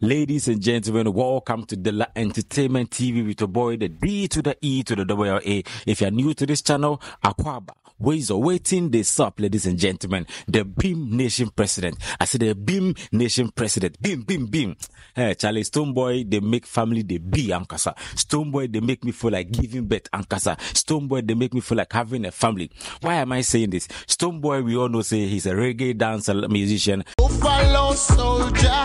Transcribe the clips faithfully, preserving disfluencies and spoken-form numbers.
Ladies and gentlemen, welcome to Dela Entertainment T V with your boy, the D to the E to the double A. If you're new to this channel, Akwaba, ways of waiting, they sup, ladies and gentlemen. The BHIM Nation president. I said the BHIM Nation president. BHIM, BHIM, BHIM. Hey, Charlie, Stonebwoy, they make family, they be Ankasa. Stonebwoy, they make me feel like giving birth Ankasa. Stonebwoy, they make me feel like having a family. Why am I saying this? Stonebwoy, we all know, say he's a reggae dancer, musician. Buffalo soldier.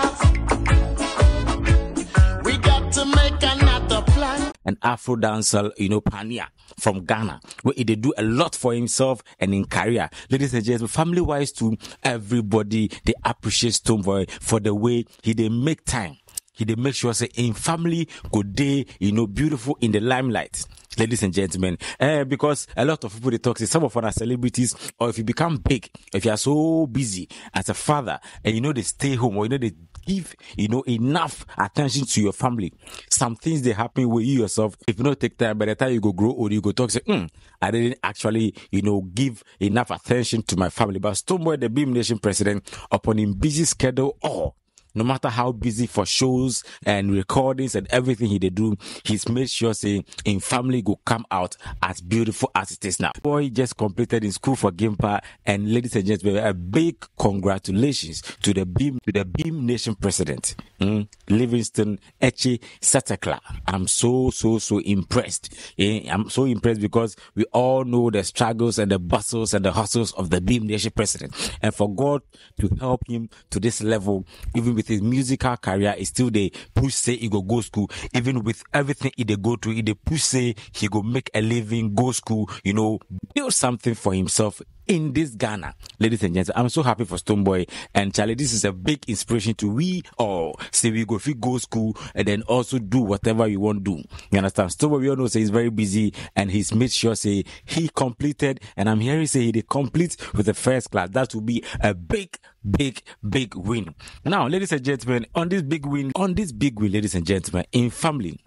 An Afro dancer, you know, Pania from Ghana, where he did do a lot for himself and in career. Ladies and gentlemen, family-wise too, everybody, they appreciate Stonebwoy for the way he they make time. He they make sure, say, in family, good day, you know, beautiful in the limelight. Ladies and gentlemen, uh, because a lot of people, they talk, say, some of us are celebrities, or if you become big, if you are so busy as a father, and you know they stay home, or you know they give, you know, enough attention to your family. Some things, they happen with you yourself. If you don't take time, by the time you go grow old, you go talk, say, hmm, I didn't actually, you know, give enough attention to my family. But Stonebwoy, the BHIM Nation president, upon his busy schedule, or no matter how busy for shows and recordings and everything he they do, he's made sure, say, in family go come out as beautiful as it is now. Boy just completed his school for Gimpa, and ladies and gentlemen, a big congratulations to the BHIM to the BHIM Nation president, mm, Livingston Etche Satekla. I'm so so so impressed. I'm so impressed because we all know the struggles and the bustles and the hustles of the BHIM Nation president, and for God to help him to this level, even with his musical career, is still they push, say he go go school. Even with everything he they go to, he they push, say he go make a living, go school, you know, build something for himself in this Ghana. Ladies and gentlemen, I'm so happy for Stonebwoy, and Charlie, this is a big inspiration to we all. Say we go, if we go school, and then also do whatever you want to do. You understand? Stonebwoy, we all know, say he's very busy, and he's made sure, say he completed, and I'm hearing, say he did complete with the first class. That will be a big, big, big win. Now, ladies and gentlemen, on this big win, on this big win, ladies and gentlemen, in family,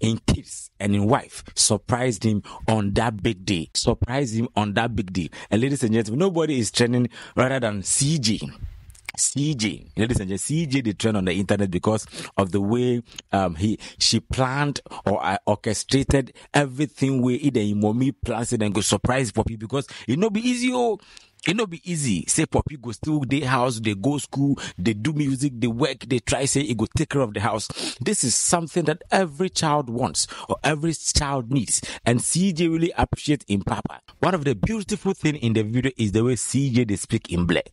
in kids and in wife, surprised him on that big day. Surprised him on that big day. And ladies and gentlemen, nobody is trending rather than C J. C J, ladies and gentlemen, C J they trend on the internet because of the way um he she planned or uh, orchestrated everything where either in mommy plans it and go surprise Poppy, because it no be easy. Oh, it no be easy. Say Poppy go still they house, they go school, they do music, they work, they try, say it go take care of the house. This is something that every child wants or every child needs. And C J really appreciates in Papa. One of the beautiful things in the video is the way C J they speak in Black.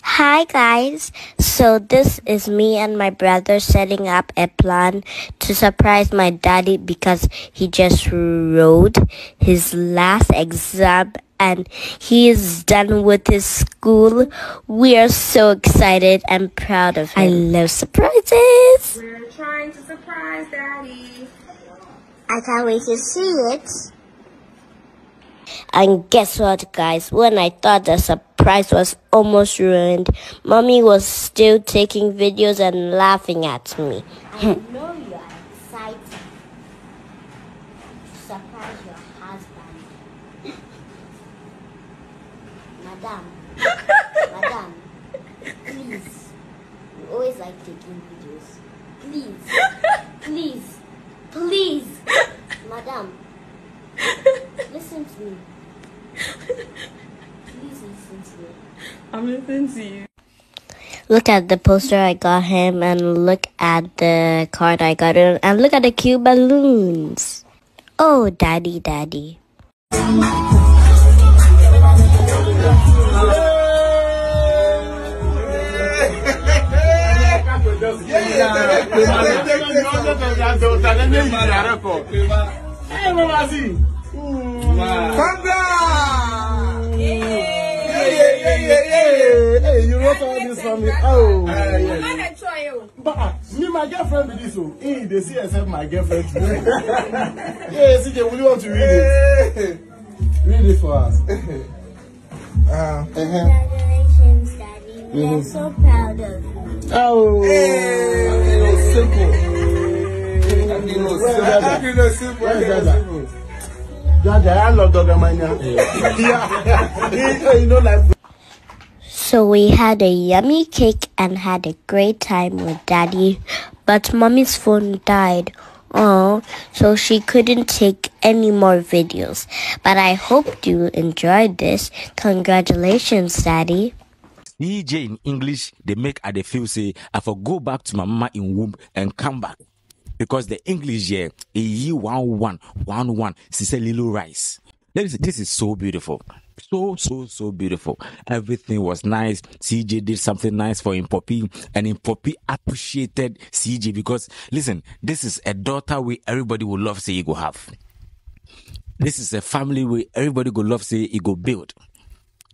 Hi guys, so this is me and my brother setting up a plan to surprise my daddy because he just wrote his last exam and he is done with his school. We are so excited and proud of him. I love surprises. We're trying to surprise daddy. I can't wait to see it. And guess what guys, when I thought the surprise was almost ruined, mommy was still taking videos and laughing at me. I know you are excited to surprise your husband. Madam, madam, please, you always like taking videos. Please, please, please, madam, listen to me. Please listen to me. I'm listening to you. Look at the poster I got him, and look at the card I got him, and look at the cute balloons. Oh, daddy, daddy. Hey, Mamazi! Come down! Yeah, yeah, yeah, yeah, yeah! Hey, you wrote all this for me. Oh, yes. But me, my girlfriend, with this one. Hey, they see herself, my girlfriend. Yeah, see, they really want to read it. Read it for us. Congratulations, Daddy. We are so proud of you. Oh, hey, simple. I love Dog Mania. Yeah. You know, like So we had a yummy cake and had a great time with Daddy, but Mommy's phone died. Oh, so she couldn't take any more videos. But I hope you enjoyed this. Congratulations, Daddy. D J in English, they make at the feel say, I for go back to my mama in womb and come back. Because the English here, a year one one, one one, Sisele Lilo Rice. This is so beautiful. So, so, so beautiful. Everything was nice. C J did something nice for Impopi, and Impopi appreciated C J because, listen, this is a daughter where everybody will love say you go have. This is a family where everybody will love say you go build.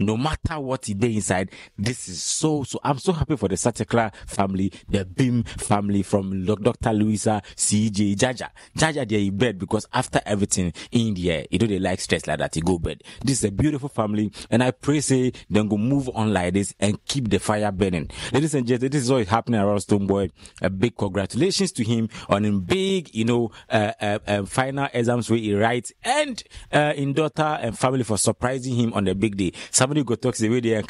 No matter what he did inside, this is so, so, I'm so happy for the Satekla family, the BHIM family from Doctor Louisa, C J, Jaja. Jaja, they're in bed because after everything in the air, you know, they like stress like that, you go bed. This is a beautiful family, and I pray, say, then go move on like this and keep the fire burning. Ladies and gentlemen, this is what is happening around Stonebwoy. A big congratulations to him on a big, you know, uh, uh, uh, final exams where he writes, and uh, in daughter and family for surprising him on the big day. Somebody go talk the way they are,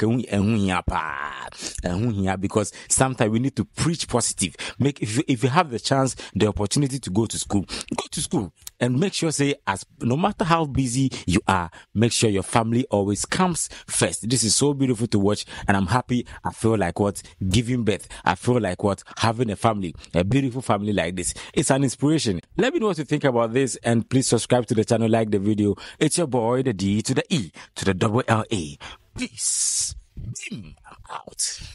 because sometimes we need to preach positive. Make if you, if you have the chance, the opportunity to go to school, go to school and make sure say as no matter how busy you are, make sure your family always comes first. This is so beautiful to watch, and I'm happy. I feel like what giving birth. I feel like what having a family, a beautiful family like this. It's an inspiration. Let me know what you think about this, and please subscribe to the channel, like the video. It's your boy, the D to the E to the double L A. Peace. BHIM out.